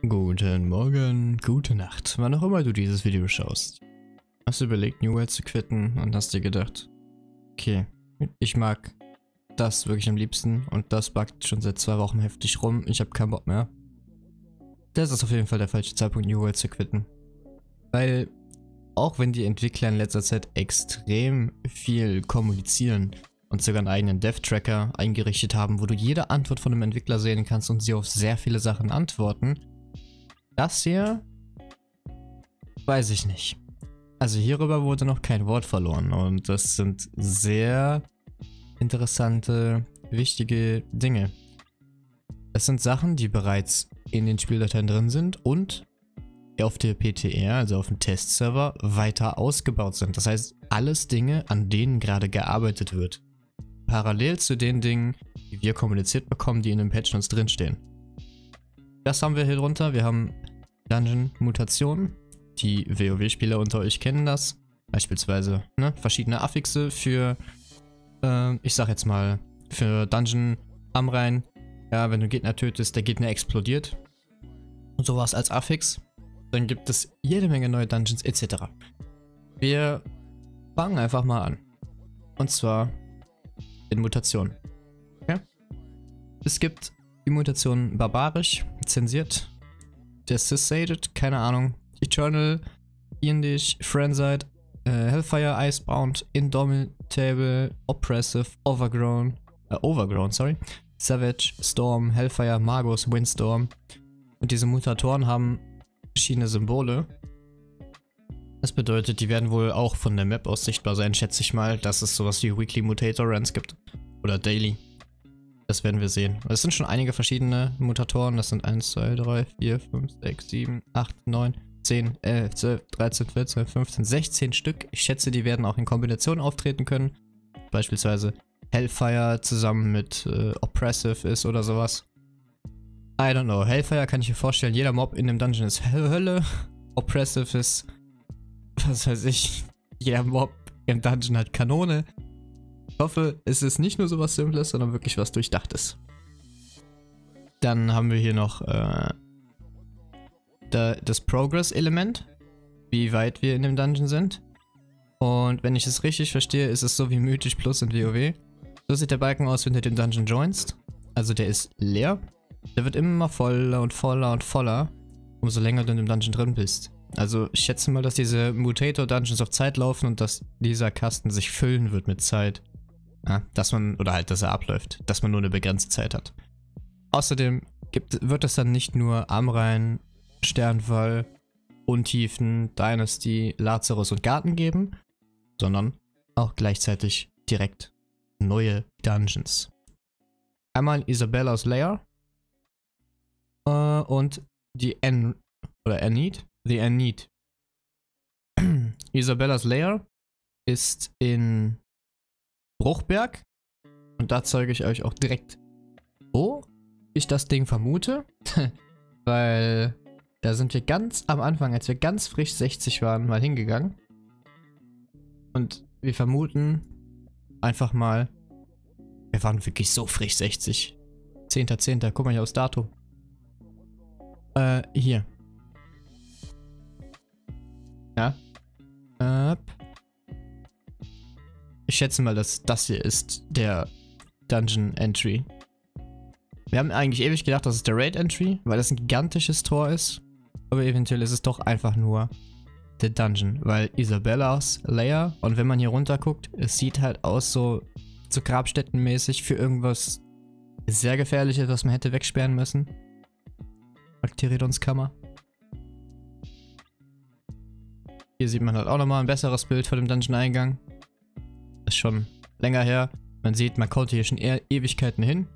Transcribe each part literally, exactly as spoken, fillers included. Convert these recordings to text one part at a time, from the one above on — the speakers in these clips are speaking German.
Guten Morgen, gute Nacht, wann auch immer du dieses Video schaust. Hast du überlegt, New World zu quitten und hast dir gedacht, okay, ich mag das wirklich am liebsten und das buggt schon seit zwei Wochen heftig rum, ich habe keinen Bock mehr. Das ist auf jeden Fall der falsche Zeitpunkt, New World zu quitten. Weil, auch wenn die Entwickler in letzter Zeit extrem viel kommunizieren und sogar einen eigenen Death Tracker eingerichtet haben, wo du jede Antwort von einem Entwickler sehen kannst und sie auf sehr viele Sachen antworten, das hier weiß ich nicht. Also hierüber wurde noch kein Wort verloren und das sind sehr interessante, wichtige Dinge. Es sind Sachen, die bereits in den Spieldateien drin sind und auf der P T R, also auf dem Testserver, weiter ausgebaut sind. Das heißt, alles Dinge, an denen gerade gearbeitet wird. Parallel zu den Dingen, die wir kommuniziert bekommen, die in den Patchnotes drinstehen. Das haben wir hier drunter. Wir haben Dungeon-Mutationen. Die WoW-Spieler unter euch kennen das. Beispielsweise ne, verschiedene Affixe für, äh, ich sag jetzt mal, für Dungeon Amrain. Ja, wenn du Gegner tötest, der Gegner explodiert. Und sowas als Affix. Dann gibt es jede Menge neue Dungeons et cetera. Wir fangen einfach mal an. Und zwar in Mutationen. Okay? Es gibt die Mutation barbarisch, zensiert, desiccated, keine Ahnung, eternal, indisch, frenzied, äh, hellfire, icebound, indomitable, oppressive, overgrown, äh, overgrown, sorry, savage, storm, hellfire, magus, windstorm. Und diese Mutatoren haben verschiedene Symbole. Das bedeutet, die werden wohl auch von der Map aus sichtbar sein, schätze ich mal, dass es sowas wie Weekly Mutator Runs gibt. Oder Daily. Das werden wir sehen. Es sind schon einige verschiedene Mutatoren. Das sind eins, zwei, drei, vier, fünf, sechs, sieben, acht, neun, zehn, elf, zwölf, dreizehn, vierzehn, fünfzehn, sechzehn Stück. Ich schätze, die werden auch in Kombination auftreten können. Beispielsweise Hellfire zusammen mit äh, Oppressive ist oder sowas. I don't know. Hellfire kann ich mir vorstellen, jeder Mob in dem Dungeon ist Hölle. Oppressive ist, was weiß ich, jeder Mob im Dungeon hat Kanone. Ich hoffe, es ist nicht nur sowas Simples, sondern wirklich was Durchdachtes. Dann haben wir hier noch äh, da, das Progress-Element, wie weit wir in dem Dungeon sind. Und wenn ich es richtig verstehe, ist es so wie Mythic Plus in WoW. So sieht der Balken aus, wenn du den Dungeon joinst. Also der ist leer. Der wird immer voller und voller und voller, umso länger du in dem Dungeon drin bist. Also ich schätze mal, dass diese Mutator-Dungeons auf Zeit laufen und dass dieser Kasten sich füllen wird mit Zeit. Ja, dass man, oder halt, dass er abläuft, dass man nur eine begrenzte Zeit hat. Außerdem gibt, wird es dann nicht nur Amrain, Sternwall, Untiefen, Dynasty, Lazarus und Garten geben, sondern auch gleichzeitig direkt neue Dungeons. Einmal Isabella's Lair. Uh, und die An... oder Anid? The Anid. Isabella's Lair ist in Bruchberg. Und da zeige ich euch auch direkt, wo ich das Ding vermute. Weil da sind wir ganz am Anfang, als wir ganz frisch sechzig waren, mal hingegangen. Und wir vermuten einfach mal, wir waren wirklich so frisch sechzig. zehnter zehnter Guck mal hier aufs Datum. Äh, hier. Ja. Äh. Ich schätze mal, dass das hier ist der Dungeon Entry. Wir haben eigentlich ewig gedacht, das ist der Raid Entry, weil das ein gigantisches Tor ist. Aber eventuell ist es doch einfach nur der Dungeon, weil Isabella's Lair, und wenn man hier runter guckt, es sieht halt aus so, so Grabstättenmäßig für irgendwas sehr Gefährliches, was man hätte wegsperren müssen. Bakteridons Kammer. Hier sieht man halt auch nochmal ein besseres Bild von dem Dungeon-Eingang. Ist schon länger her. Man sieht, man konnte hier schon eher Ewigkeiten hin.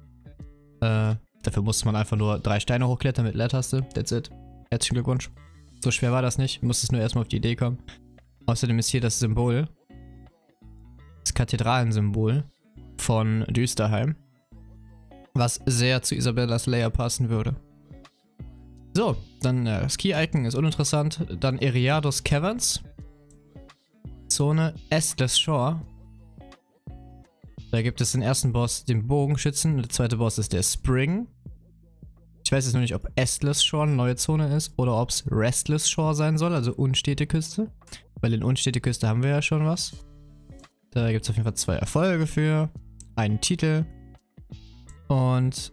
Äh, dafür musste man einfach nur drei Steine hochklettern mit Leertaste. That's it. Herzlichen Glückwunsch. So schwer war das nicht. Musste es nur erstmal auf die Idee kommen. Außerdem ist hier das Symbol. Das Kathedralensymbol von Düsterheim. Was sehr zu Isabella's Lair passen würde. So, dann äh, das Key-Icon ist uninteressant. Dann Eriados Caverns. Zone Restless Shore. Da gibt es den ersten Boss, den Bogenschützen. Der zweite Boss ist der Spring. Ich weiß jetzt noch nicht, ob Restless Shore eine neue Zone ist oder ob es Restless Shore sein soll, also Unstete Küste. Weil in Unstete Küste haben wir ja schon was. Da gibt es auf jeden Fall zwei Erfolge für, einen Titel. Und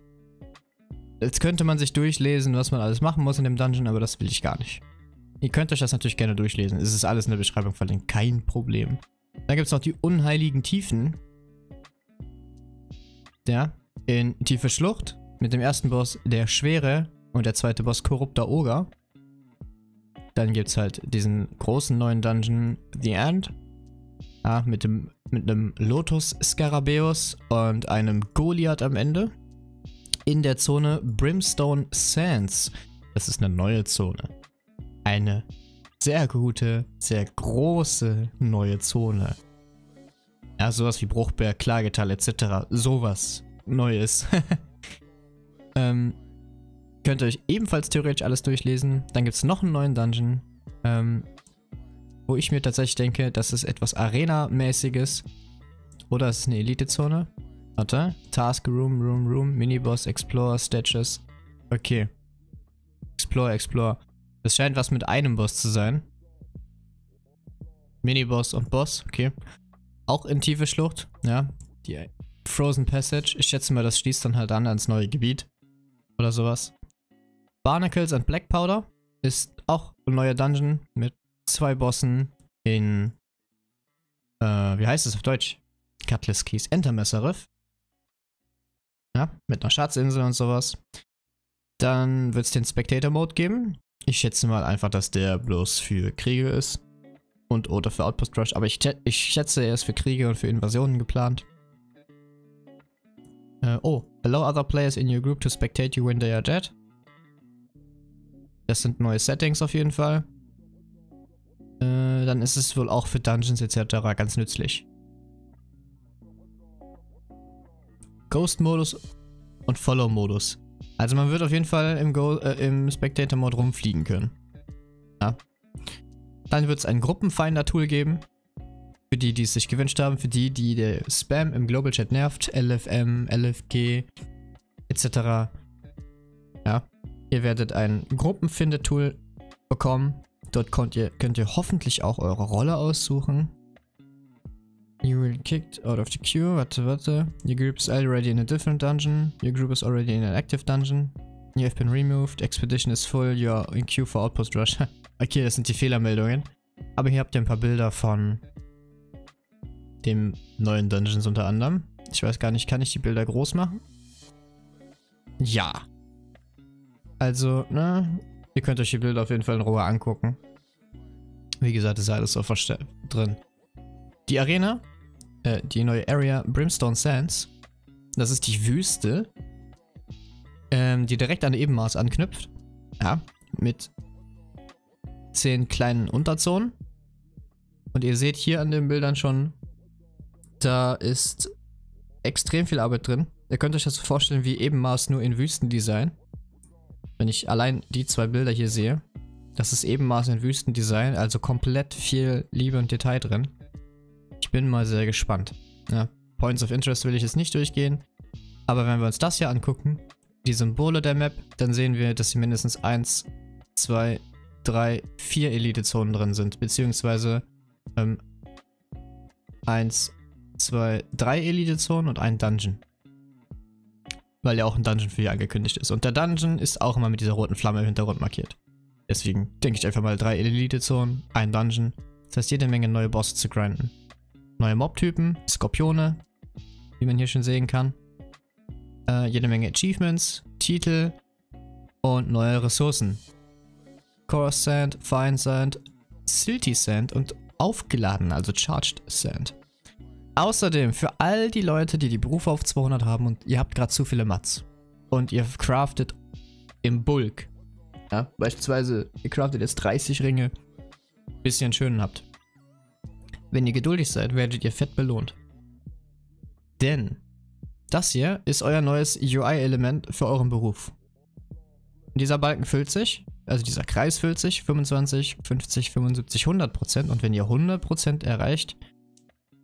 jetzt könnte man sich durchlesen, was man alles machen muss in dem Dungeon, aber das will ich gar nicht. Ihr könnt euch das natürlich gerne durchlesen. Es ist alles in der Beschreibung verlinkt, kein Problem. Dann gibt es noch die Unheiligen Tiefen. Ja, in Tiefe Schlucht. Mit dem ersten Boss der Schwere und der zweite Boss Korrupter Oger. Dann gibt es halt diesen großen neuen Dungeon, The End. Ja, mit dem, mit einem Lotus Skarabäus und einem Goliath am Ende. In der Zone Brimstone Sands. Das ist eine neue Zone. Eine sehr gute, sehr große neue Zone. Ja, sowas wie Bruchberg, Klagetal et cetera. Sowas Neues. Ähm, könnt ihr euch ebenfalls theoretisch alles durchlesen. Dann gibt es noch einen neuen Dungeon, ähm, wo ich mir tatsächlich denke, dass es etwas Arena-mäßiges. Oder es ist eine Elite-Zone. Warte. Task, Room, Room, Room, Miniboss, Explore, Statues. Okay. Explore, Explore. Das scheint was mit einem Boss zu sein. Miniboss und Boss, okay. Auch in Tiefe Schlucht, ja. Die Frozen Passage. Ich schätze mal, das schließt dann halt an ans neue Gebiet. Oder sowas. Barnacles and Black Powder ist auch ein neuer Dungeon mit zwei Bossen in, äh, wie heißt es auf Deutsch? Cutlass Keys, Messer Riff. Ja, mit einer Schatzinsel und sowas. Dann wird es den Spectator Mode geben. Ich schätze mal einfach, dass der bloß für Kriege ist. Und oder für Outpost Rush. Aber ich, ich schätze, er ist für Kriege und für Invasionen geplant. Uh, oh, allow other players in your group to spectate you when they are dead. Das sind neue Settings auf jeden Fall. Uh, dann ist es wohl auch für Dungeons et cetera ganz nützlich. Ghost-Modus und Follow-Modus. Also man wird auf jeden Fall im, äh, im Spectator-Mode rumfliegen können. Ja. Dann wird es ein Gruppenfinder-Tool geben. Für die, die es sich gewünscht haben, für die, die der Spam im Global Chat nervt, L F M, L F G, et cetera. Ja, ihr werdet ein Gruppenfinder-Tool bekommen. Dort könnt ihr, könnt ihr hoffentlich auch eure Rolle aussuchen. You will kicked out of the queue. Warte, warte. Your group is already in a different dungeon. Your group is already in an active dungeon. You have been removed. Expedition is full. You are in queue for Outpost Rush. Okay, das sind die Fehlermeldungen. Aber hier habt ihr ein paar Bilder von dem neuen Dungeons unter anderem. Ich weiß gar nicht, kann ich die Bilder groß machen? Ja. Also, ne? Ihr könnt euch die Bilder auf jeden Fall in Ruhe angucken. Wie gesagt, ist alles so drin. Die Arena, äh, die neue Area Brimstone Sands, das ist die Wüste, ähm, die direkt an Ebenmaß anknüpft. Ja, mit zehn kleinen Unterzonen. Und ihr seht hier an den Bildern schon, da ist extrem viel Arbeit drin. Ihr könnt euch das so vorstellen wie Ebenmaß nur in Wüstendesign. Wenn ich allein die zwei Bilder hier sehe, das ist Ebenmaß in Wüstendesign, also komplett viel Liebe und Detail drin. Ich bin mal sehr gespannt. Ja, Points of Interest will ich jetzt nicht durchgehen, aber wenn wir uns das hier angucken, die Symbole der Map, dann sehen wir, dass hier mindestens eins, zwei, drei, vier Elite-Zonen drin sind, beziehungsweise ähm, eins, zwei, drei Elite-Zonen und ein Dungeon. Weil ja auch ein Dungeon für hier angekündigt ist. Und der Dungeon ist auch immer mit dieser roten Flamme im Hintergrund markiert. Deswegen denke ich einfach mal drei Elite-Zonen, ein Dungeon. Das heißt, jede Menge neue Bosse zu grinden. Neue Mob-Typen, Skorpione, wie man hier schon sehen kann. Äh, jede Menge Achievements, Titel und neue Ressourcen. Coarse Sand, Fine Sand, Silty Sand und aufgeladen, also Charged Sand. Außerdem, für all die Leute, die die Berufe auf zweihundert haben und ihr habt gerade zu viele Mats und ihr craftet im Bulk, ja, beispielsweise ihr craftet jetzt dreißig Ringe, bis ihr einen schönen habt. Wenn ihr geduldig seid, werdet ihr fett belohnt. Denn das hier ist euer neues U I-Element für euren Beruf. Dieser Balken füllt sich, also dieser Kreis füllt sich, fünfundzwanzig, fünfzig, fünfundsiebzig, hundert Prozent und wenn ihr hundert Prozent erreicht,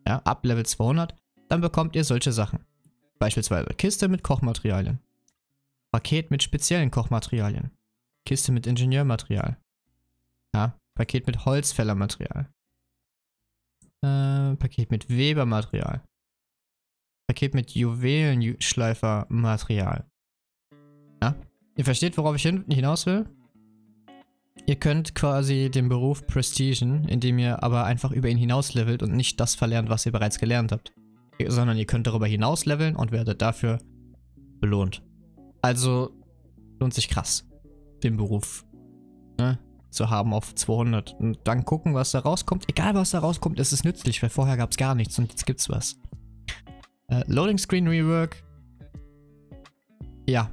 ja, ab Level zweihundert, dann bekommt ihr solche Sachen. Beispielsweise Kiste mit Kochmaterialien. Paket mit speziellen Kochmaterialien. Kiste mit Ingenieurmaterial. Ja, Paket mit Holzfällermaterial. Äh, Paket mit Webermaterial. Paket mit Juwelenschleifermaterial. Ja, ihr versteht, worauf ich hin hinaus will? Ihr könnt quasi den Beruf prestigen, indem ihr aber einfach über ihn hinaus levelt und nicht das verlernt, was ihr bereits gelernt habt. Sondern ihr könnt darüber hinaus leveln und werdet dafür belohnt. Also lohnt sich krass, den Beruf, ne, zu haben auf zweihundert. Und dann gucken, was da rauskommt. Egal, was da rauskommt, ist es nützlich, weil vorher gab es gar nichts und jetzt gibt's was. Äh, Loading Screen Rework. Ja.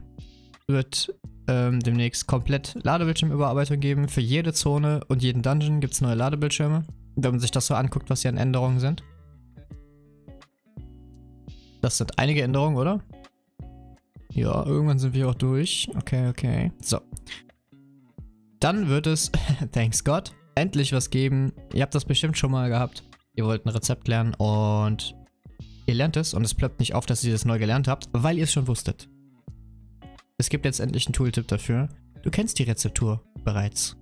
Wird ähm, demnächst komplett Ladebildschirmüberarbeitung geben. Für jede Zone und jeden Dungeon gibt es neue Ladebildschirme. Wenn man sich das so anguckt, was hier an Änderungen sind. Das sind einige Änderungen, oder? Ja, irgendwann sind wir auch durch. Okay, okay. So. Dann wird es, thanks God, endlich was geben. Ihr habt das bestimmt schon mal gehabt. Ihr wollt ein Rezept lernen und ihr lernt es und es plöppt nicht auf, dass ihr das neu gelernt habt, weil ihr es schon wusstet. Es gibt jetzt endlich einen Tooltip dafür. Du kennst die Rezeptur bereits.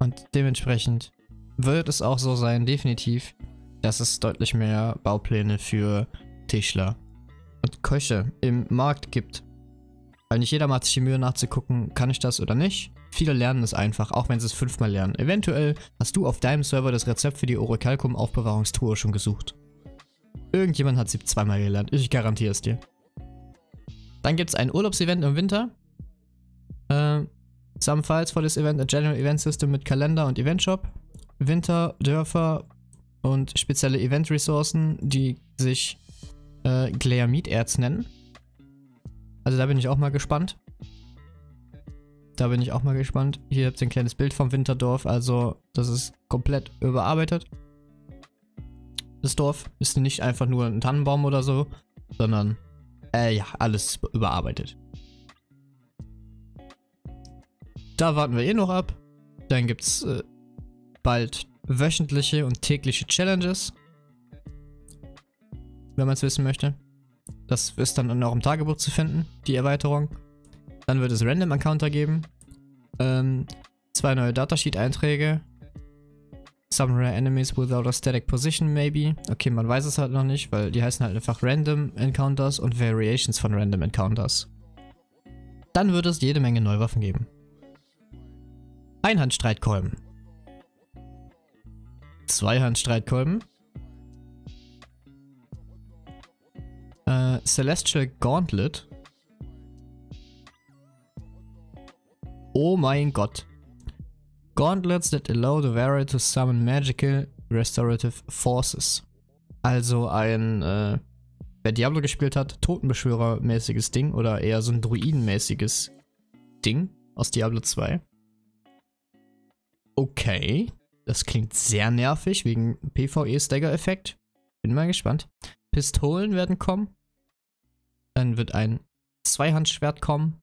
Und dementsprechend wird es auch so sein, definitiv, dass es deutlich mehr Baupläne für Tischler und Köche im Markt gibt. Weil nicht jeder macht sich die Mühe nachzugucken, kann ich das oder nicht. Viele lernen es einfach, auch wenn sie es fünfmal lernen. Eventuell hast du auf deinem Server das Rezept für die Orichalcum-Aufbewahrungstruhe schon gesucht. Irgendjemand hat sie zweimal gelernt, ich garantiere es dir. Dann gibt es ein Urlaubsevent im Winter. Äh, some files for this event, a general event system mit Kalender und Eventshop. Winter, Dörfer und spezielle Event-Ressourcen, die sich äh, Gleamid-Erz nennen. Also da bin ich auch mal gespannt. Da bin ich auch mal gespannt. Hier habt ihr ein kleines Bild vom Winterdorf, also das ist komplett überarbeitet. Das Dorf ist nicht einfach nur ein Tannenbaum oder so, sondern... Äh, ja, alles überarbeitet. Da warten wir eh noch ab. Dann gibt es äh, bald wöchentliche und tägliche Challenges. Wenn man es wissen möchte. Das ist dann auch im Tagebuch zu finden, die Erweiterung. Dann wird es Random Encounter geben. Ähm, zwei neue Datasheet-Einträge. Some rare enemies without a static position maybe. Okay, man weiß es halt noch nicht, weil die heißen halt einfach Random Encounters und Variations von Random Encounters. Dann wird es jede Menge Neuwaffen geben. Einhandstreitkolben. Zweihandstreitkolben. Äh, Celestial Gauntlet. Oh mein Gott. Gauntlets that allow the wearer to summon magical restorative forces. Also ein, äh, wer Diablo gespielt hat, Totenbeschwörer-mäßiges Ding oder eher so ein Druiden-mäßiges Ding aus Diablo zwei. Okay, das klingt sehr nervig wegen PvE-Stagger-Effekt. Bin mal gespannt. Pistolen werden kommen. Dann wird ein Zweihandschwert kommen.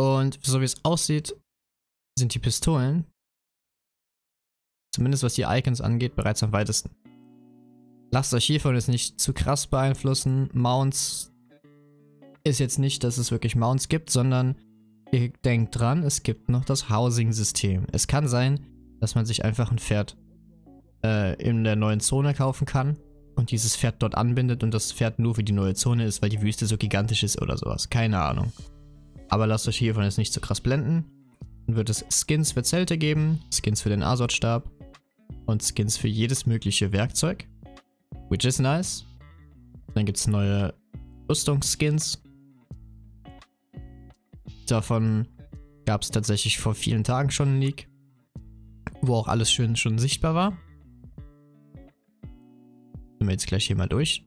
Und so wie es aussieht, sind die Pistolen, zumindest was die Icons angeht, bereits am weitesten. Lasst euch hiervon jetzt nicht zu krass beeinflussen. Mounts ist jetzt nicht, dass es wirklich Mounts gibt, sondern ihr denkt dran, es gibt noch das Housing-System. Es kann sein, dass man sich einfach ein Pferd äh, in der neuen Zone kaufen kann und dieses Pferd dort anbindet und das Pferd nur für die neue Zone ist, weil die Wüste so gigantisch ist oder sowas. Keine Ahnung. Aber lasst euch hiervon jetzt nicht zu krass blenden. Wird es Skins für Zelte geben, Skins für den Azoth-Stab und Skins für jedes mögliche Werkzeug, which is nice. Dann gibt es neue Rüstungsskins. Davon gab es tatsächlich vor vielen Tagen schon einen Leak, wo auch alles schön schon sichtbar war. Sind wir jetzt gleich hier mal durch.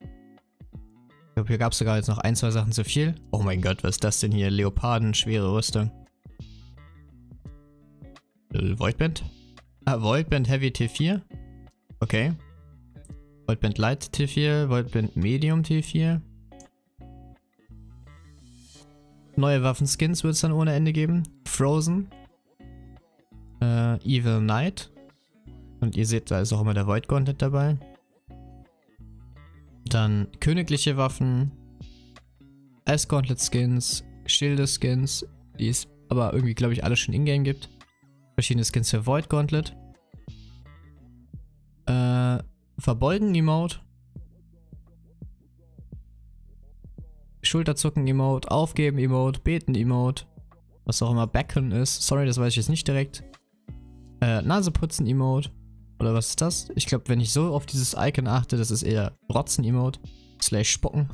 Ich glaube, hier gab es sogar jetzt noch ein, zwei Sachen zu viel. Oh mein Gott, was ist das denn hier? Leoparden, schwere Rüstung. Voidband? Ah, Voidband Heavy T vier. Okay. Voidband Light T vier, Voidband Medium T vier. Neue Waffenskins wird es dann ohne Ende geben. Frozen. Äh, Evil Knight. Und ihr seht, da ist auch immer der Void Gauntlet dabei. Dann königliche Waffen. Ice-Gauntlet-Skins, Schilde-Skins, die es aber irgendwie, glaube ich, alle schon in-game gibt. Verschiedene Skins für Void-Gauntlet. Äh, Verbeugen-Emote. Schulterzucken-Emote, Aufgeben-Emote, Beten-Emote. Was auch immer Becken ist. Sorry, das weiß ich jetzt nicht direkt. Äh, Naseputzen-Emote. Oder was ist das? Ich glaube, wenn ich so auf dieses Icon achte, das ist eher Rotzen-Emote. Slash Spucken.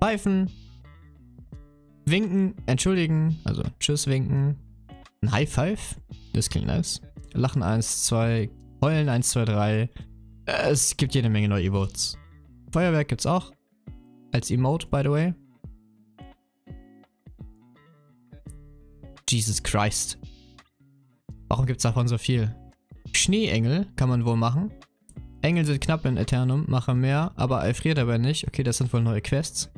Pfeifen. Winken. Entschuldigen. Also Tschüss winken. Ein High Five. Das klingt nice. Lachen eins, zwei. Heulen eins, zwei, drei. Es gibt jede Menge neue Emotes. Feuerwerk gibt's auch. Als Emote, by the way. Jesus Christ. Warum gibt's davon so viel? Schneeengel kann man wohl machen. Engel sind knapp in Eternum, mache mehr, aber erfriert aber nicht. Okay, das sind wohl neue Quests.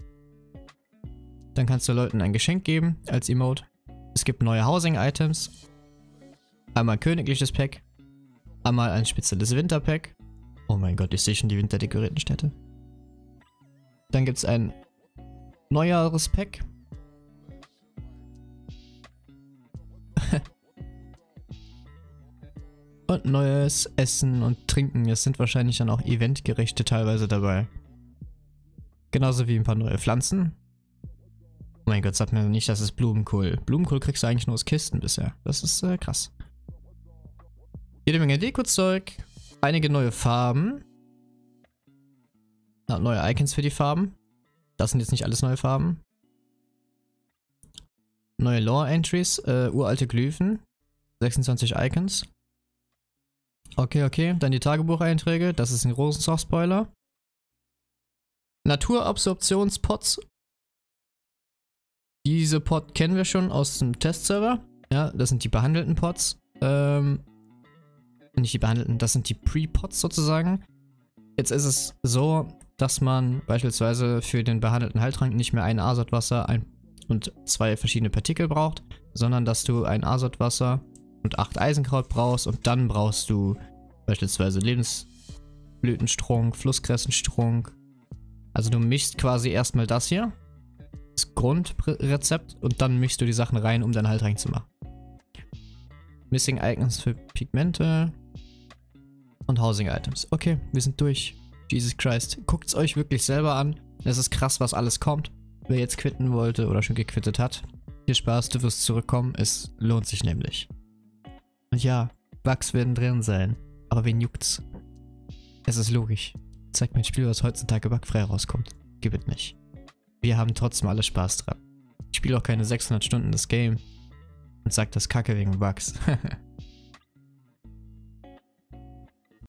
Dann kannst du Leuten ein Geschenk geben als Emote. Es gibt neue Housing-Items. Einmal ein königliches Pack. Einmal ein spezielles Winterpack. Oh mein Gott, ich sehe schon die winterdekorierten Städte. Dann gibt es ein neueres Pack. Und neues Essen und Trinken. Es sind wahrscheinlich dann auch Eventgerichte teilweise dabei. Genauso wie ein paar neue Pflanzen. Oh mein Gott, sag mir nicht, das ist Blumenkohl. Blumenkohl kriegst du eigentlich nur aus Kisten bisher. Das ist äh, krass. Jede Menge Dekozeug. Einige neue Farben. Na, neue Icons für die Farben. Das sind jetzt nicht alles neue Farben. Neue Lore-Entries. Äh, uralte Glyphen. sechsundzwanzig Icons. Okay, okay, dann die Tagebucheinträge, das ist ein großer Soft-Spoiler. Naturabsorptionspots. Diese Pot kennen wir schon aus dem Testserver. Ja, das sind die behandelten Pots. Ähm, nicht die behandelten, das sind die Pre-Pots sozusagen. Jetzt ist es so, dass man beispielsweise für den behandelten Heiltrank nicht mehr ein Azothwasser ein und zwei verschiedene Partikel braucht, sondern dass du ein Azothwasser und acht Eisenkraut brauchst und dann brauchst du beispielsweise Lebensblütenstrunk, Flusskressenstrunk. Also du mischst quasi erstmal das hier, das Grundrezept, und dann mischst du die Sachen rein, um deinen Heiltrank zu machen. Missing Icons für Pigmente und Housing Items. Okay, wir sind durch. Jesus Christ. Guckt es euch wirklich selber an. Es ist krass, was alles kommt. Wer jetzt quitten wollte oder schon gequittet hat, viel Spaß, du wirst zurückkommen. Es lohnt sich nämlich. Und ja, Bugs werden drin sein, aber wen juckt's? Es ist logisch. Zeigt mir ein Spiel, was heutzutage bugfrei rauskommt. Gibt's nicht. Wir haben trotzdem alle Spaß dran. Ich spiele auch keine sechshundert Stunden das Game und sag das Kacke wegen Bugs.